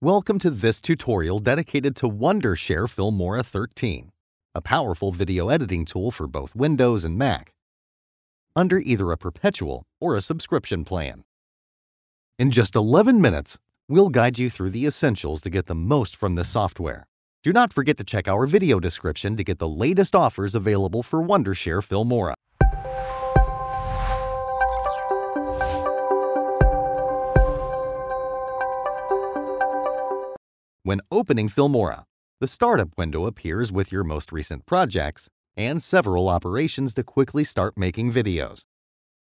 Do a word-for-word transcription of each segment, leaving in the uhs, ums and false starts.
Welcome to this tutorial dedicated to Wondershare Filmora thirteen, a powerful video editing tool for both Windows and Mac, under either a perpetual or a subscription plan. In just eleven minutes, we'll guide you through the essentials to get the most from this software. Do not forget to check our video description to get the latest offers available for Wondershare Filmora. When opening Filmora, the startup window appears with your most recent projects and several operations to quickly start making videos.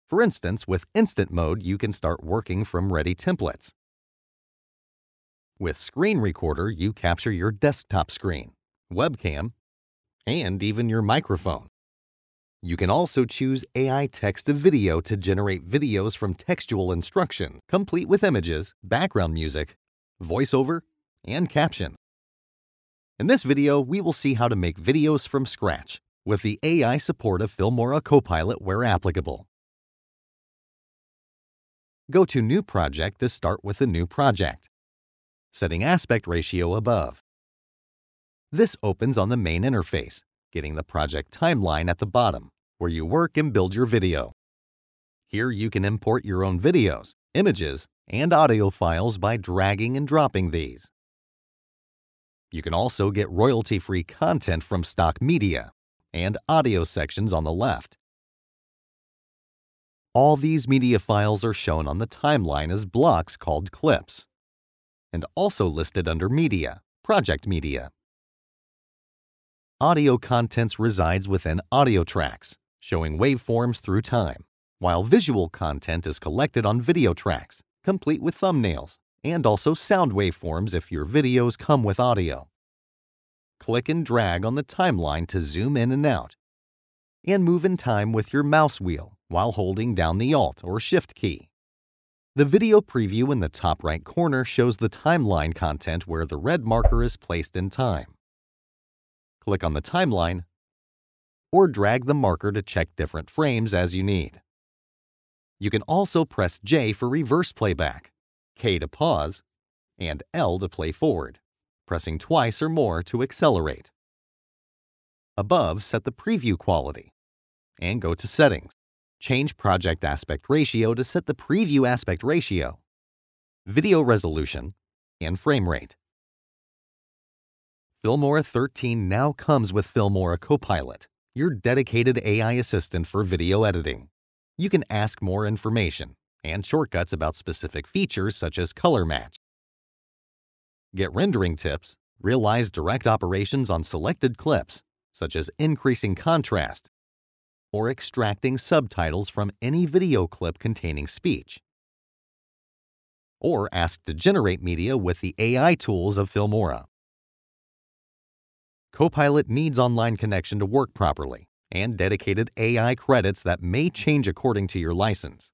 For instance, with Instant Mode, you can start working from ready templates. With Screen Recorder, you capture your desktop screen, webcam, and even your microphone. You can also choose A I Text-to-Video to generate videos from textual instructions, complete with images, background music, voiceover, and captions. In this video, we will see how to make videos from scratch with the A I support of Filmora Copilot where applicable. Go to New Project to start with a new project, setting aspect ratio above. This opens on the main interface, getting the project timeline at the bottom, where you work and build your video. Here you can import your own videos, images, and audio files by dragging and dropping these. You can also get royalty-free content from stock media and audio sections on the left. All these media files are shown on the timeline as blocks called clips and also listed under Media, Project Media. Audio contents resides within audio tracks, showing waveforms through time, while visual content is collected on video tracks, complete with thumbnails, and also sound waveforms if your videos come with audio. Click and drag on the timeline to zoom in and out, and move in time with your mouse wheel while holding down the Alt or Shift key. The video preview in the top right corner shows the timeline content where the red marker is placed in time. Click on the timeline, or drag the marker to check different frames as you need. You can also press J for reverse playback, K to pause, and L to play forward, pressing twice or more to accelerate. Above, set the preview quality, and go to Settings. Change Project Aspect Ratio to set the preview aspect ratio, video resolution, and frame rate. Filmora thirteen now comes with Filmora Copilot, your dedicated A I assistant for video editing. You can ask more information and shortcuts about specific features such as color match. Get rendering tips, realize direct operations on selected clips, such as increasing contrast or extracting subtitles from any video clip containing speech. Or ask to generate media with the A I tools of Filmora. Copilot needs online connection to work properly, and dedicated A I credits that may change according to your license.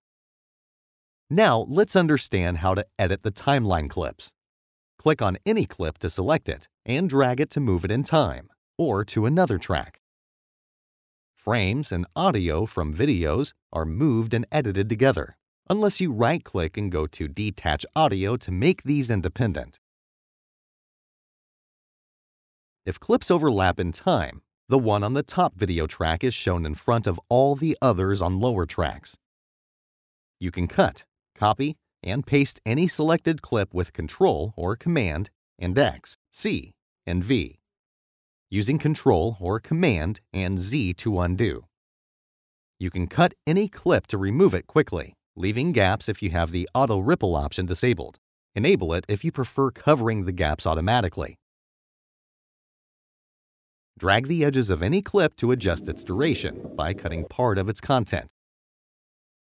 Now, let's understand how to edit the timeline clips. Click on any clip to select it and drag it to move it in time or to another track. Frames and audio from videos are moved and edited together, unless you right-click and go to Detach Audio to make these independent. If clips overlap in time, the one on the top video track is shown in front of all the others on lower tracks. You can cut, copy, and paste any selected clip with Control or Command and X, C, and V, using Control or Command and Z to undo. You can cut any clip to remove it quickly, leaving gaps if you have the Auto Ripple option disabled. Enable it if you prefer covering the gaps automatically. Drag the edges of any clip to adjust its duration by cutting part of its content.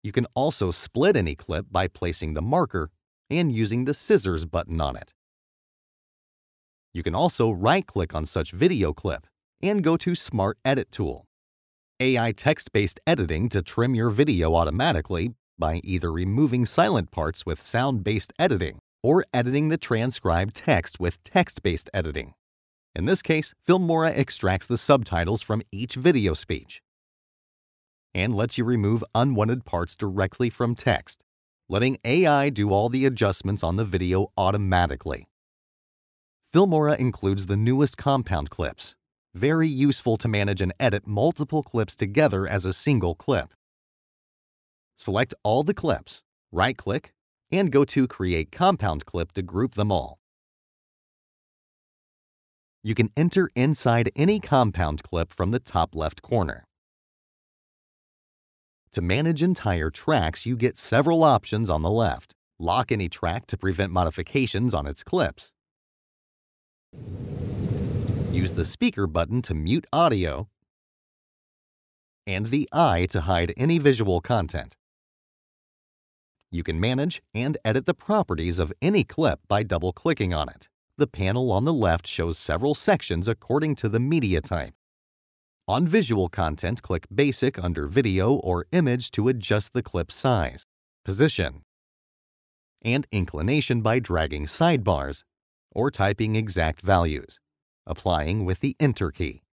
You can also split any clip by placing the marker and using the scissors button on it. You can also right-click on such video clip and go to Smart Edit Tool. A I text-based editing to trim your video automatically by either removing silent parts with sound-based editing or editing the transcribed text with text-based editing. In this case, Filmora extracts the subtitles from each video speech and lets you remove unwanted parts directly from text, letting A I do all the adjustments on the video automatically. Filmora includes the newest compound clips, very useful to manage and edit multiple clips together as a single clip. Select all the clips, right-click, and go to Create Compound Clip to group them all. You can enter inside any compound clip from the top left corner. To manage entire tracks, you get several options on the left. Lock any track to prevent modifications on its clips. Use the speaker button to mute audio and the eye to hide any visual content. You can manage and edit the properties of any clip by double-clicking on it. The panel on the left shows several sections according to the media type. On visual content, click Basic under Video or Image to adjust the clip size, position, and inclination by dragging sidebars or typing exact values, applying with the Enter key.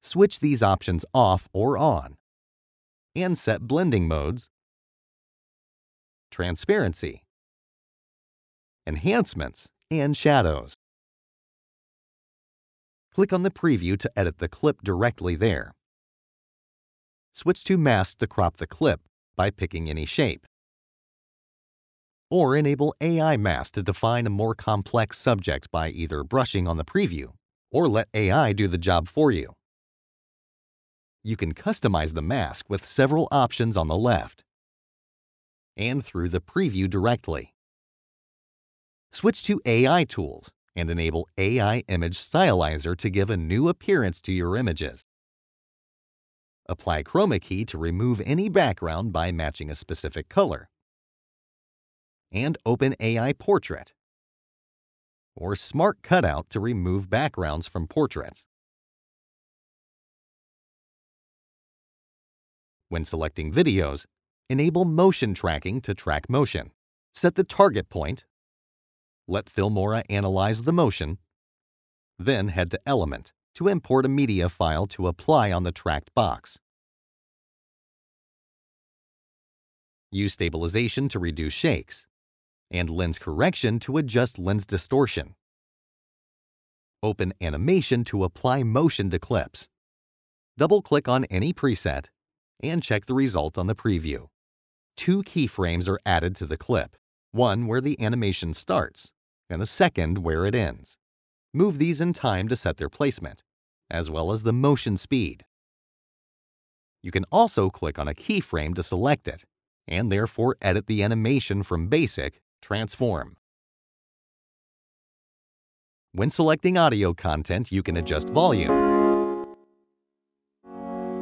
Switch these options off or on, and set blending modes, transparency, enhancements, and shadows. Click on the preview to edit the clip directly there. Switch to Mask to crop the clip by picking any shape. Or enable A I Mask to define a more complex subject by either brushing on the preview or let A I do the job for you. You can customize the mask with several options on the left and through the preview directly. Switch to A I tools and enable A I Image Stylizer to give a new appearance to your images. Apply Chroma Key to remove any background by matching a specific color. And open A I Portrait or Smart Cutout to remove backgrounds from portraits. When selecting videos, enable Motion Tracking to track motion. Set the target point. Let Filmora analyze the motion, then head to Element to import a media file to apply on the tracked box. Use Stabilization to reduce shakes, and Lens Correction to adjust lens distortion. Open Animation to apply motion to clips. Double-click on any preset, and check the result on the preview. Two keyframes are added to the clip, one where the animation starts, and a second where it ends. Move these in time to set their placement, as well as the motion speed. You can also click on a keyframe to select it, and therefore edit the animation from Basic, Transform. When selecting audio content, you can adjust volume,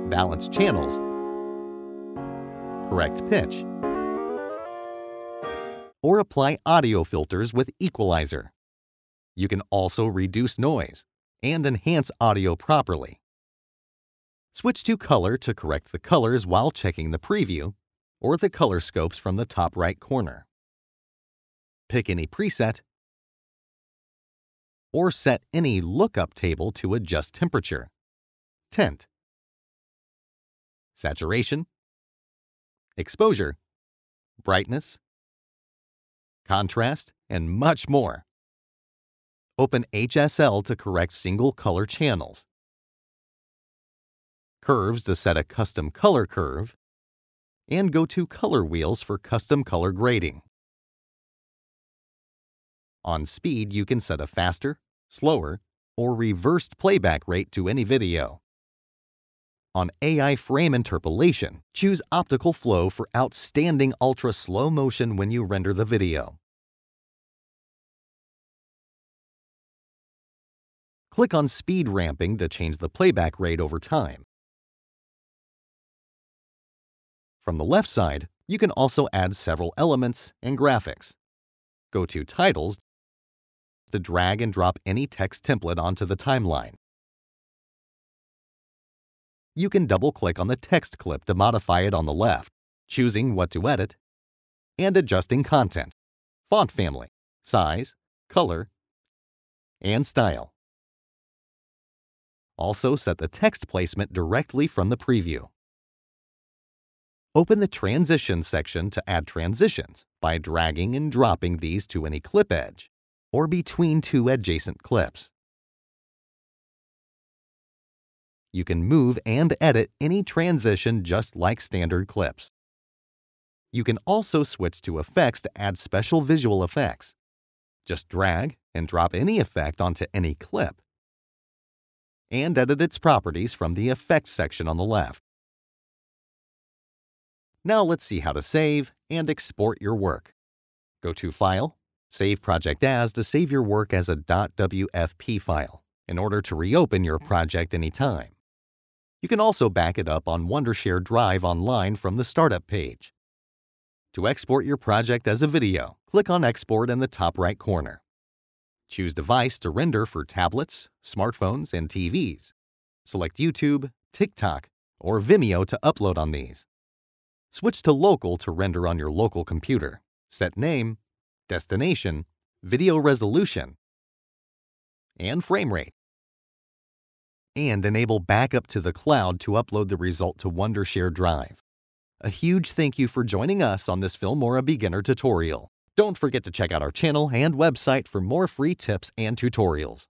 balance channels, correct pitch, or apply audio filters with Equalizer. You can also reduce noise and enhance audio properly. Switch to Color to correct the colors while checking the preview or the color scopes from the top right corner. Pick any preset or set any lookup table to adjust temperature, tint, saturation, exposure, brightness, contrast, and much more. Open H S L to correct single color channels, curves to set a custom color curve, and go to Color Wheels for custom color grading. On speed, you can set a faster, slower, or reversed playback rate to any video. On A I Frame Interpolation, choose Optical Flow for outstanding ultra slow motion when you render the video. Click on Speed Ramping to change the playback rate over time. From the left side, you can also add several elements and graphics. Go to Titles to drag and drop any text template onto the timeline. You can double-click on the text clip to modify it on the left, choosing what to edit, and adjusting content, font family, size, color, and style. Also set the text placement directly from the preview. Open the Transition section to add transitions by dragging and dropping these to any clip edge, or between two adjacent clips. You can move and edit any transition just like standard clips. You can also switch to effects to add special visual effects. Just drag and drop any effect onto any clip, and edit its properties from the Effects section on the left. Now let's see how to save and export your work. Go to File, Save Project As to save your work as a .wfp file in order to reopen your project anytime. You can also back it up on Wondershare Drive online from the Startup page. To export your project as a video, click on Export in the top right corner. Choose device to render for tablets, smartphones, and T Vs. Select YouTube, TikTok, or Vimeo to upload on these. Switch to Local to render on your local computer. Set name, destination, video resolution, and frame rate. And enable backup to the cloud to upload the result to Wondershare Drive. A huge thank you for joining us on this Filmora beginner tutorial. Don't forget to check out our channel and website for more free tips and tutorials.